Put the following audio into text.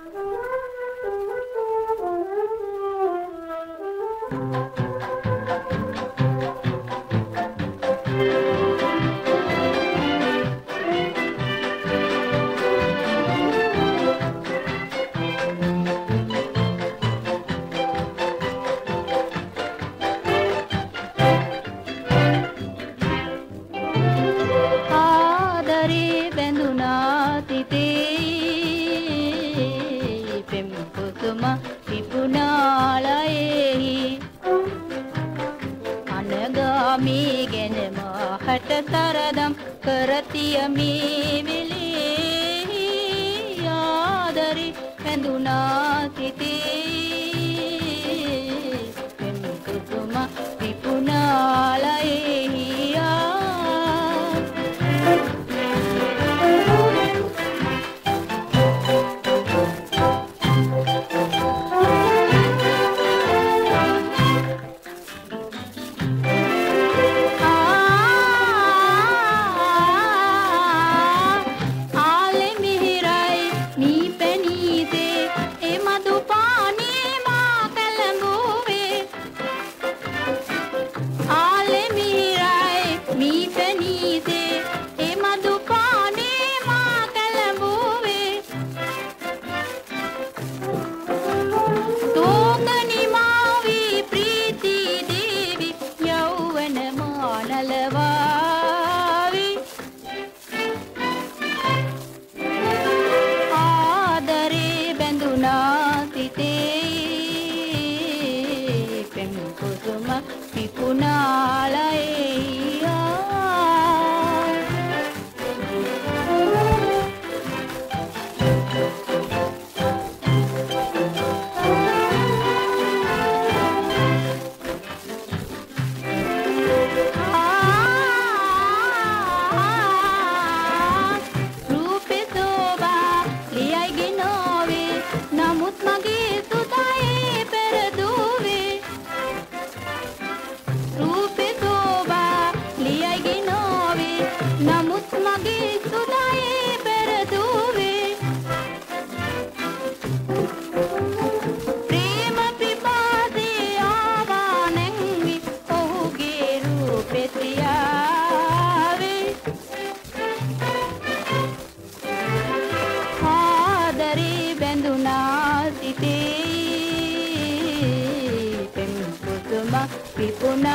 Adare Banduna tite pemputuma tipunalae anagami genema hatataradam karatiyami veli adare banduna tite pemputuma tipunalae people.